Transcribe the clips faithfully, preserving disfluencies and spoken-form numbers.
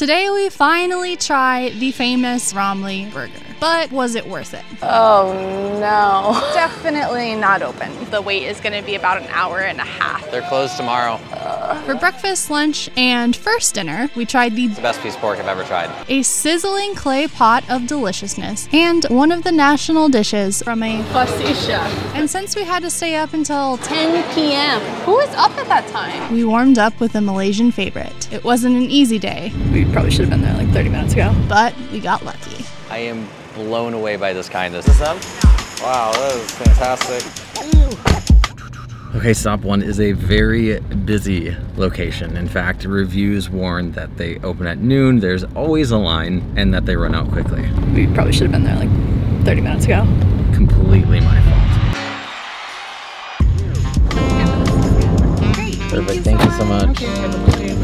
Today we finally try the famous Ramly burger. But was it worth it? Oh no. Definitely not open. The wait is gonna be about an hour and a half. They're closed tomorrow. Uh. For breakfast, lunch, and first dinner, we tried the, the best piece of pork I've ever tried. A sizzling clay pot of deliciousness and one of the national dishes from a fussy chef. And since we had to stay up until ten p m, who was up at that time? We warmed up with a Malaysian favorite. It wasn't an easy day. We probably should have been there like thirty minutes ago. But we got lucky. I am blown away by this kindness. Is this up? Wow, that is fantastic. Okay, stop one is a very busy location. In fact, reviews warn that they open at noon, there's always a line, and that they run out quickly. We probably should have been there like thirty minutes ago. Completely my fault. Great. Perfect, thank you so much.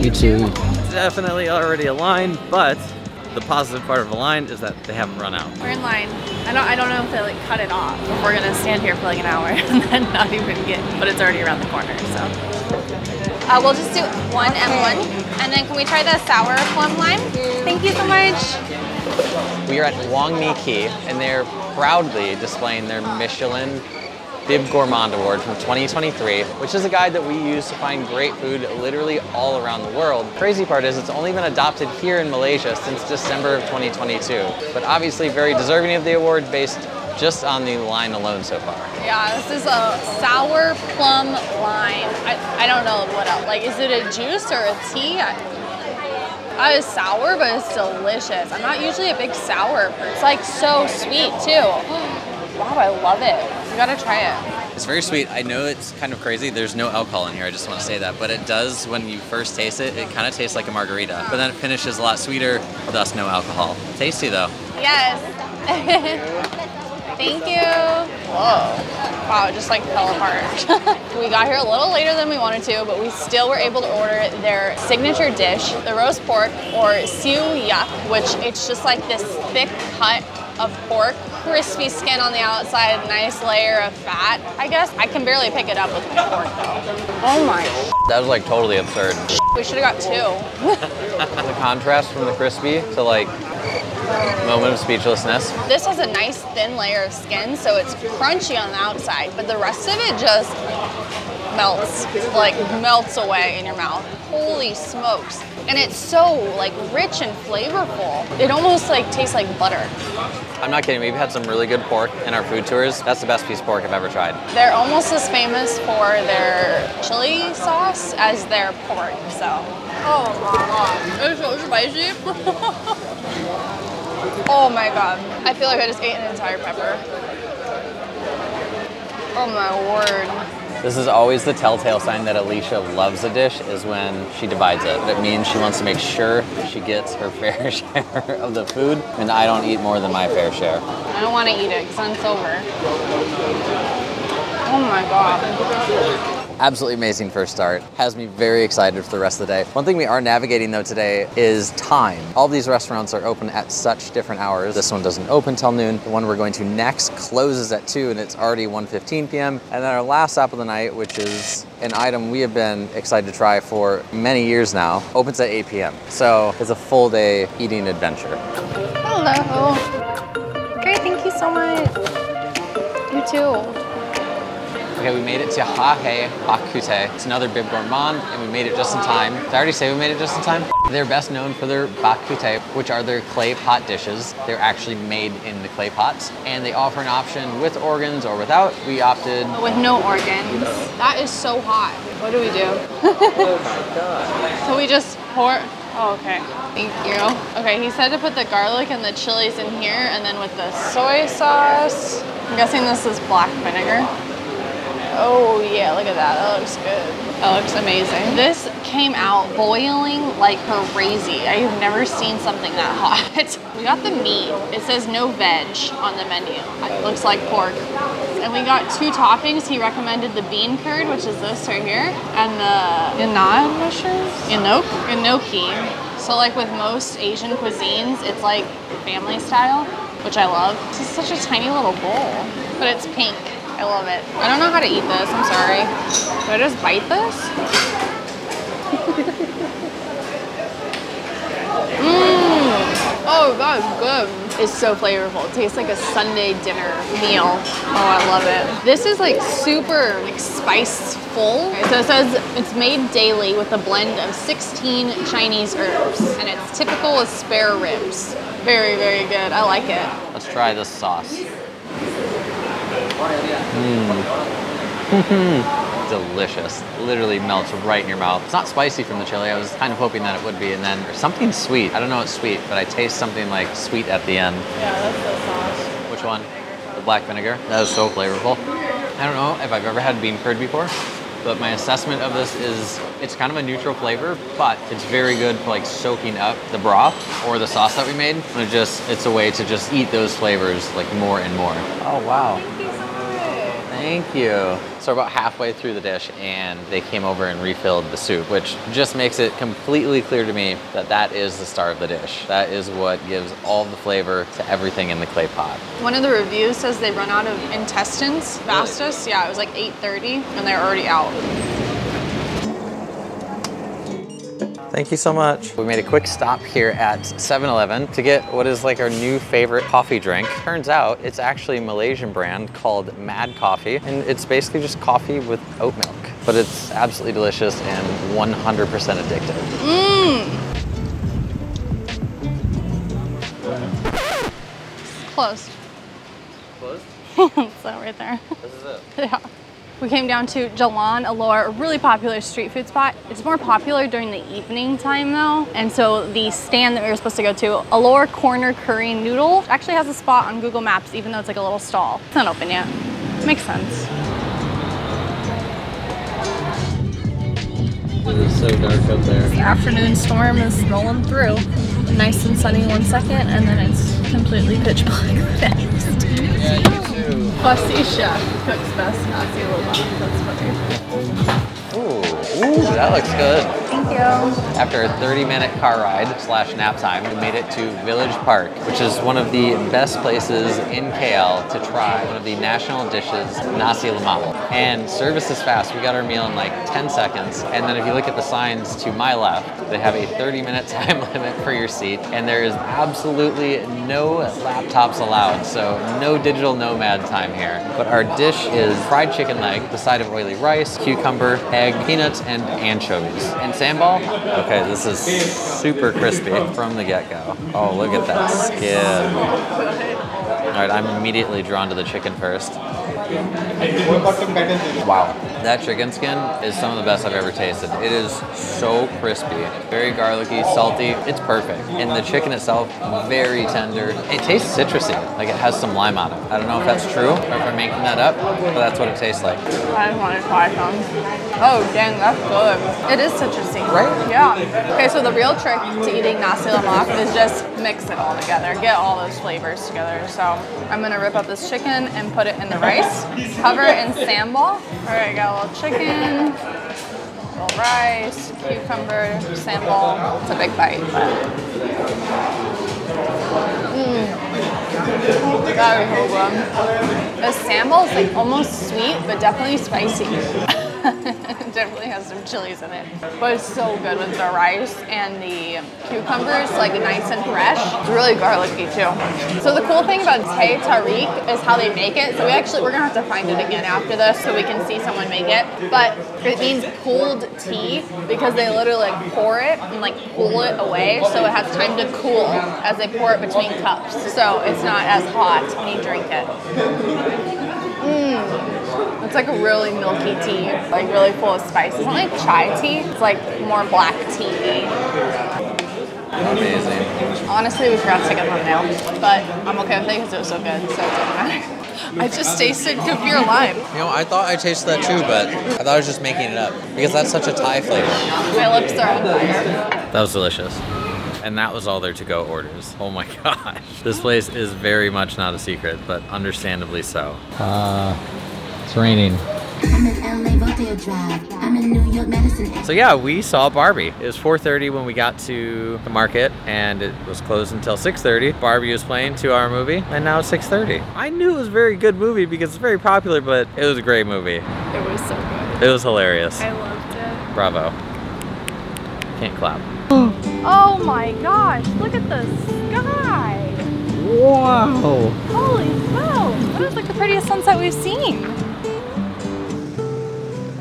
You too. Definitely already a line, but the positive part of the line is that they haven't run out. We're in line. I don't, I don't know if they like cut it off. We're gonna stand here for like an hour and then not even get, but it's already around the corner, so. Uh, we'll just do one okay. and one. And then can we try the sour plum lime? Thank you so much. We are at Wong Niki, and they're proudly displaying their Michelin Bib Gourmand Award from twenty twenty-three, which is a guide that we use to find great food literally all around the world. The crazy part is it's only been adopted here in Malaysia since December of twenty twenty-two, but obviously very deserving of the award based just on the line alone so far. Yeah, this is a sour plum lime. I, I don't know what else. Like, is it a juice or a tea? I Uh, it's sour, but it's delicious. I'm not usually a big sour person. It's like so sweet too. Wow, I love it. You gotta try it. It's very sweet. I know it's kind of crazy. There's no alcohol in here, I just want to say that. But it does, when you first taste it, it kind of tastes like a margarita. But then it finishes a lot sweeter, thus no alcohol. Tasty though. Yes. Thank you. Whoa. Wow, it just like fell apart. We got here a little later than we wanted to, but we still were able to order their signature dish, the roast pork, or siu yak, which it's just like this thick cut of pork, crispy skin on the outside, nice layer of fat, I guess. I can barely pick it up with my fork though. Oh my. That was like totally absurd. We should have got two. The contrast from the crispy to like moment of speechlessness. This has a nice thin layer of skin, so it's crunchy on the outside, but the rest of it just melts, like melts away in your mouth. Holy smokes. And it's so like rich and flavorful. It almost like tastes like butter. I'm not kidding, we've had some really good pork in our food tours. That's the best piece of pork I've ever tried. They're almost as famous for their chili sauce as their pork, so. Oh my God, it's so spicy. Oh my God. I feel like I just ate an entire pepper. Oh my word. This is always the telltale sign that Alicia loves a dish is when she divides it. It means she wants to make sure she gets her fair share of the food, and I don't eat more than my fair share. I don't want to eat it because I'm sober. Oh my God. Absolutely amazing first start. Has me very excited for the rest of the day. One thing we are navigating though today is time. All these restaurants are open at such different hours. This one doesn't open till noon. The one we're going to next closes at two and it's already one fifteen p m And then our last stop of the night, which is an item we have been excited to try for many years now, opens at eight p m So it's a full day eating adventure. Hello. Great, thank you so much. You too. Okay, we made it to Hai Hai Bakuteh. It's another Bib Gourmand, and we made it just in time. Did I already say we made it just in time? They're best known for their bakuteh, which are their clay pot dishes. They're actually made in the clay pots, and they offer an option with organs or without. We opted... with no organs. That is so hot. What do we do? Oh my God. So we just pour... Oh, okay. Thank you. Okay, he said to put the garlic and the chilies in here, and then with the soy sauce. I'm guessing this is black vinegar. Oh yeah, look at that, that looks good. That looks amazing. This came out boiling like crazy. I have never seen something that hot. We got the meat. It says no veg on the menu. It looks like pork. And we got two toppings. He recommended the bean curd, which is this right here, and the enoki mushrooms? Enoki? Enoki. So like with most Asian cuisines, it's like family style, which I love. This is such a tiny little bowl, but it's pink. I love it. I don't know how to eat this, I'm sorry. Do I just bite this? Mm. Oh, that is good. It's so flavorful. It tastes like a Sunday dinner meal. Oh, I love it. This is like super like spice full. So it says it's made daily with a blend of sixteen Chinese herbs, and it's typical with spare ribs. Very, very good. I like it. Let's try this sauce. Mm. Delicious. Literally melts right in your mouth. It's not spicy from the chili. I was kind of hoping that it would be, and then there's something sweet. I don't know it's sweet, but I taste something like sweet at the end. Yeah, that's the sauce. Which one? The black vinegar. That is so flavorful. I don't know if I've ever had bean curd before, but my assessment of this is it's kind of a neutral flavor, but it's very good for like soaking up the broth or the sauce that we made. And it just, it's a way to just eat those flavors like more and more. Oh, wow. Thank you. So we're about halfway through the dish and they came over and refilled the soup, which just makes it completely clear to me that that is the star of the dish. That is what gives all the flavor to everything in the clay pot. One of the reviews says they run out of intestines fastest. Yeah, it was like eight thirty and they're already out. Thank you so much. We made a quick stop here at seven eleven to get what is like our new favorite coffee drink. Turns out it's actually a Malaysian brand called Mad Coffee, and it's basically just coffee with oat milk. But it's absolutely delicious and one hundred percent addictive. Mmm! It's closed. Closed? It's not right there. This is it? Yeah. We came down to Jalan Alor, a really popular street food spot. It's more popular during the evening time though. And so the stand that we were supposed to go to, Alor Corner Curry Noodle, actually has a spot on Google Maps, even though it's like a little stall. It's not open yet. Makes sense. It is so dark up there. The afternoon storm is rolling through. Nice and sunny one second, and then it's completely pitch black the next. Yeah, you too. Fussy chef cooks best Nasi Lemak. That's funny. Ooh, ooh, that looks good. Thank you. After a thirty minute car ride slash nap time, we made it to Village Park, which is one of the best places in K L to try one of the national dishes, Nasi Lemak. And service is fast. We got our meal in like ten seconds. And then if you look at the signs to my left, they have a thirty minute time limit for your seat. And there is absolutely no laptops allowed. So no digital nomad time here. But our dish is fried chicken leg, the side of oily rice, cucumber, egg, peanuts, and anchovies. And sambal? Okay, this is super crispy from the get-go. Oh, look at that skin. All right, I'm immediately drawn to the chicken first. Wow, that chicken skin is some of the best I've ever tasted. It is so crispy, very garlicky, salty. It's perfect. And the chicken itself, very tender. It tastes citrusy, like it has some lime on it. I don't know if that's true or if I'm making that up, but that's what it tastes like. I want to try some. Oh, dang, that's good. It is citrusy. Right? Yeah. Okay, so the real trick to eating Nasi Lemak is just mix it all together. Get all those flavors together. So I'm gonna rip up this chicken and put it in the rice. Cover it in sambal. All right, got a little chicken, a little rice, cucumber, sambal. It's a big bite. Mmm. That was so good. The sambal is like almost sweet, but definitely spicy. It definitely has some chilies in it. But it's so good with the rice and the cucumbers, like nice and fresh. It's really garlicky too. So the cool thing about Teh Tarik is how they make it. So we actually, we're gonna have to find it again after this so we can see someone make it. But it means pulled tea because they literally like pour it and like pull it away. So it has time to cool as they pour it between cups. So it's not as hot when you drink it. Mmm. It's like a really milky tea, like really full of spice. It's not like chai tea, it's like more black tea. Amazing. Honestly, we forgot to get thumbnail, but I'm okay with it because it was so good, so it doesn't matter. I just tasted kefir lime. You know, I thought I tasted that too, but I thought I was just making it up because that's such a Thai flavor. My lips are on fire. That was delicious. And that was all their to-go orders. Oh my gosh. This place is very much not a secret, but understandably so. Uh... It's raining. So yeah, we saw Barbie. It was four thirty when we got to the market and it was closed until six thirty. Barbie was playing, two hour movie, and now it's six thirty. I knew it was a very good movie because it's very popular, but it was a great movie. It was so good. It was hilarious. I loved it. Bravo. Can't clap. Oh my gosh, look at the sky. Wow! Holy cow! That is like the prettiest sunset we've seen.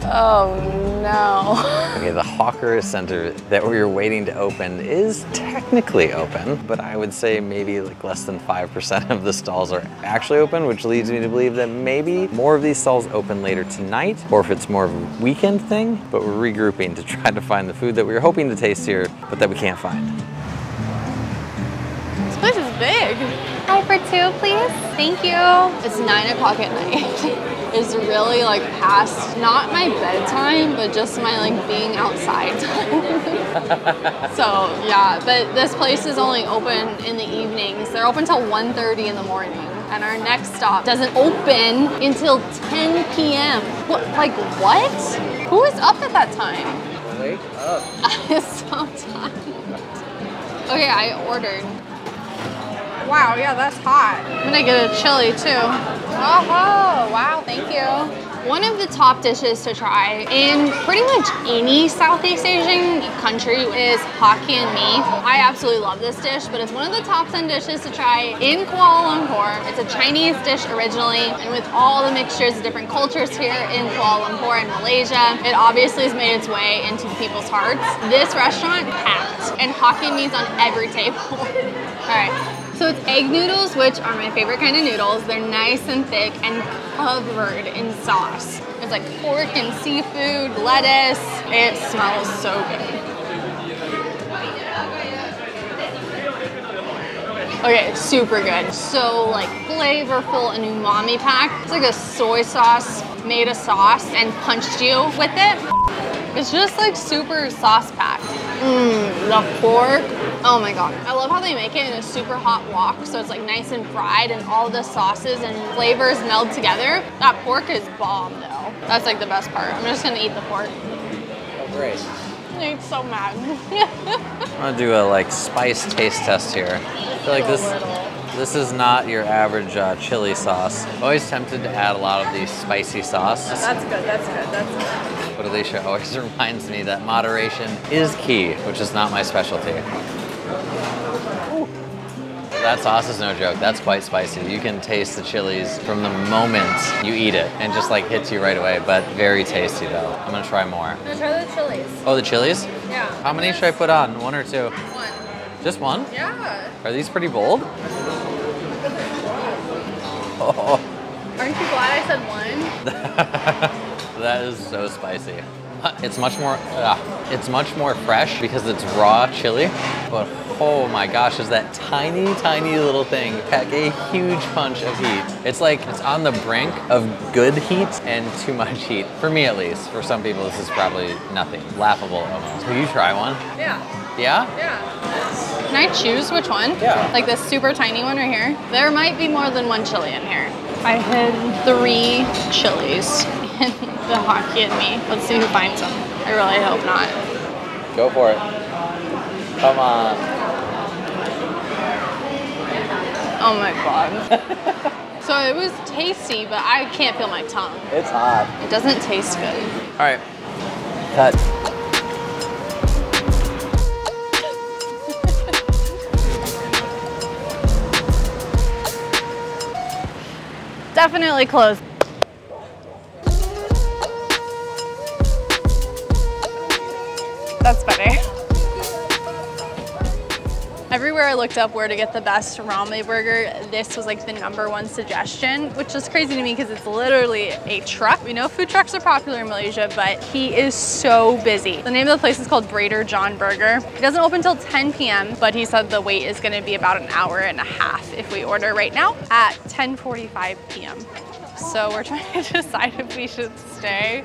Oh no. Okay, the hawker center that we were waiting to open is technically open, but I would say maybe like less than five percent of the stalls are actually open, which leads me to believe that maybe more of these stalls open later tonight, or if it's more of a weekend thing, but we're regrouping to try to find the food that we were hoping to taste here, but that we can't find. This place is big. Hi, for two, please. Thank you. It's nine o'clock at night. Is really like past, not my bedtime, but just my like being outside time. So yeah, but this place is only open in the evenings. They're open till one thirty in the morning. And our next stop doesn't open until ten P M What, like what? Who is up at that time? Wake up. I'm so tired. Okay, I ordered. Wow, yeah, that's hot. I'm gonna get a chili too. Oh, wow, thank you. One of the top dishes to try in pretty much any Southeast Asian country is Hokkien mee. I absolutely love this dish, but it's one of the top ten dishes to try in Kuala Lumpur. It's a Chinese dish originally, and with all the mixtures of different cultures here in Kuala Lumpur and Malaysia, it obviously has made its way into people's hearts. This restaurant packed, and Hokkien mee's on every table. All right. So it's egg noodles, which are my favorite kind of noodles. They're nice and thick and covered in sauce. It's like pork and seafood, lettuce. It smells so good. Okay, super good. So like flavorful and umami packed. It's like a soy sauce made a sauce and punched you with it. It's just like super sauce packed. Mmm, the pork. Oh my god. I love how they make it in a super hot wok, so it's like nice and fried and all the sauces and flavors meld together. That pork is bomb though. That's like the best part. I'm just gonna eat the pork. Oh great. I'm so mad. I'm gonna do a like spice taste test here. I feel like this, this is not your average uh, chili sauce. I'm always tempted to add a lot of these spicy sauce. Oh, that's good, that's good, that's good. But Alicia always reminds me that moderation is key, which is not my specialty. That sauce is no joke. That's quite spicy. You can taste the chilies from the moment you eat it and just like hits you right away, but very tasty though. I'm gonna try more. I'm gonna try the chilies. Oh, the chilies? Yeah. How many yes. should I put on? One or two? One. Just one? Yeah. Are these pretty bold? Oh. Aren't you glad I said one? That is so spicy. It's much more, uh, it's much more fresh because it's raw chili, but oh my gosh, is that tiny, tiny little thing pack a huge punch of heat. It's like it's on the brink of good heat and too much heat. For me at least. For some people this is probably nothing. Laughable almost. Will you try one? Yeah. Yeah? Yeah. Can I choose which one? Yeah. Like this super tiny one right here? There might be more than one chili in here. I had three chilies in the Hokkien mee. Let's see who finds them. I really hope not. Go for it. Come on. Oh my god. So it was tasty, but I can't feel my tongue. It's hot. It doesn't taste good. All right, cut. Definitely close. That's better. Everywhere I looked up where to get the best Ramly burger, this was like the number one suggestion, which is crazy to me because it's literally a truck. We know food trucks are popular in Malaysia, but he is so busy. The name of the place is called Brader John Burger. It doesn't open till ten P M, but he said the wait is gonna be about an hour and a half if we order right now at ten forty-five P M So we're trying to decide if we should stay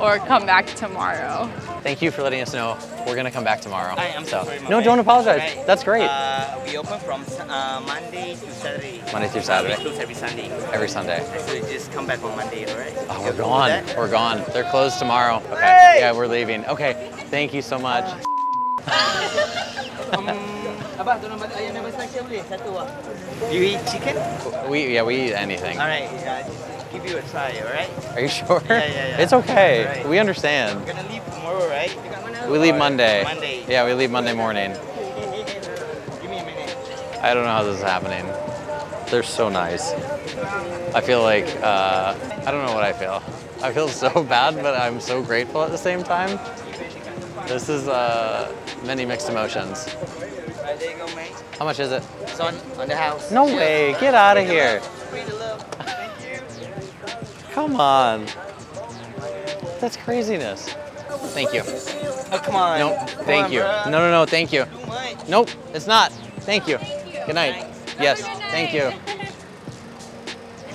or come back tomorrow. Thank you for letting us know. We're gonna come back tomorrow. I am so sorry. No, don't apologize. Right. That's great. Uh, we open from uh, Monday to Saturday. Monday through Saturday. We close every Sunday. Every Sunday. So you just come back on Monday, all right? Oh, we're gone. We're gone. They're closed tomorrow. Okay. Hey! Yeah, we're leaving. Okay. Thank you so much. um, You eat chicken? We, yeah, we eat anything. All right, yeah, just give you a try, all right? Are you sure? Yeah, yeah, yeah. It's okay. Right. We understand. We're going to leave tomorrow, right? We leave Monday. Monday. Yeah, we leave Monday morning. Give me a minute. I don't know how this is happening. They're so nice. I feel like, uh, I don't know what I feel. I feel so bad, but I'm so grateful at the same time. This is uh, many mixed emotions. How much is it? It's on, on the house. No way, get out of here. Come on. That's craziness. Thank you. Oh, come on. Nope, thank on, you. Bro. No, no, no, thank you. Nope, it's not. Thank you. Thank you. Good night. Thanks. Yes, night. Thank you.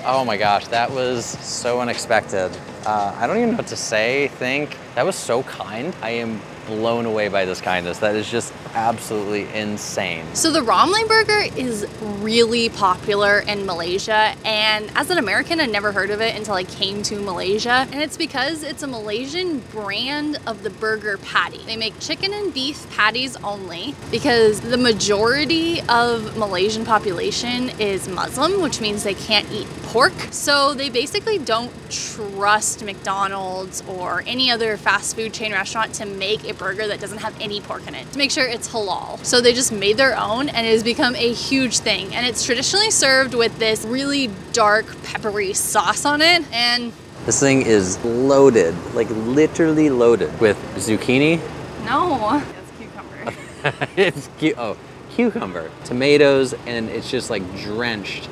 Oh my gosh, that was so unexpected. Uh, I don't even know what to say, think. That was so kind. I am blown away by this kindness. That is just absolutely insane. So the Ramly burger is really popular in Malaysia, and as an American I never heard of it until I came to Malaysia, and it's because it's a Malaysian brand of the burger patty. They make chicken and beef patties only because the majority of Malaysian population is Muslim, which means they can't eat pork. So they basically don't trust McDonald's or any other fast food chain restaurant to make a burger that doesn't have any pork in it to make sure it's halal. So they just made their own, and it has become a huge thing. And it's traditionally served with this really dark peppery sauce on it. And this thing is loaded, like literally loaded with zucchini. No, it's cucumber. It's cu oh, cucumber, tomatoes, and it's just like drenched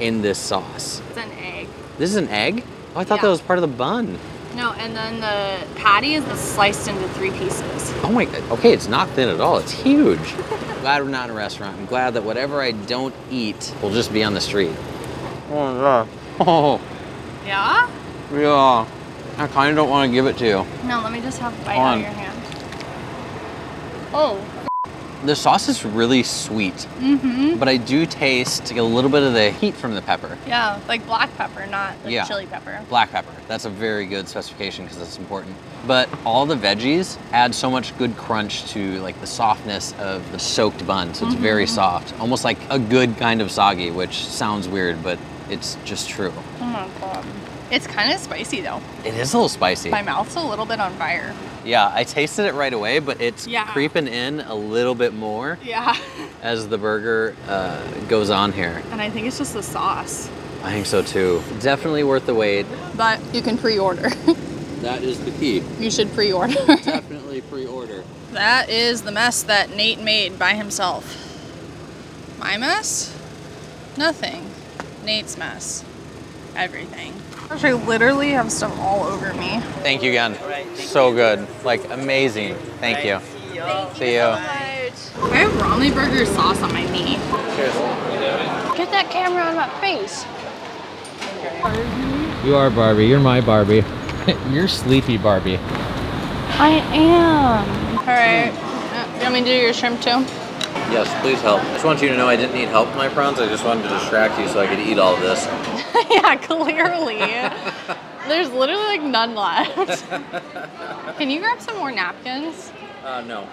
in this sauce. It's an egg. This is an egg? Oh, I thought yeah. that was part of the bun. No, and then the patty is sliced into three pieces. Oh my god, okay, it's not thin at all, it's huge. I'm glad we're not in a restaurant. I'm glad that whatever I don't eat will just be on the street. Oh yeah. Oh. Yeah? Yeah. I kinda don't wanna give it to you. No, let me just have a bite out of your hand. Oh. The sauce is really sweet, mm-hmm. but I do taste like a little bit of the heat from the pepper. Yeah, like black pepper, not like yeah. chili pepper. Black pepper. That's a very good specification because it's important. But all the veggies add so much good crunch to like the softness of the soaked bun. So it's mm-hmm. very soft, almost like a good kind of soggy, which sounds weird, but it's just true. Oh my god. It's kind of spicy though. It is a little spicy. My mouth's a little bit on fire. Yeah, I tasted it right away, but it's yeah. creeping in a little bit more yeah. as the burger uh, goes on here. And I think it's just the sauce. I think so too. Definitely worth the wait. But you can pre-order. That is the key. You should pre-order. Definitely pre-order. That is the mess that Nate made by himself. My mess? Nothing. Nate's mess. Everything. I literally have stuff all over me. Thank you again. Right, thank so you. Good. Like amazing. Thank right, you. See you. Thank see you. So much. I have Ramly burger sauce on my knee. Cheers. Get that camera on my face. You are Barbie. You're my Barbie. You're sleepy Barbie. I am. All right. You want me to do your shrimp too? Yes, please help. I just want you to know I didn't need help with my prawns. I just wanted to distract you so I could eat all of this. Yeah, clearly. There's literally like none left. Can you grab some more napkins? Uh, no.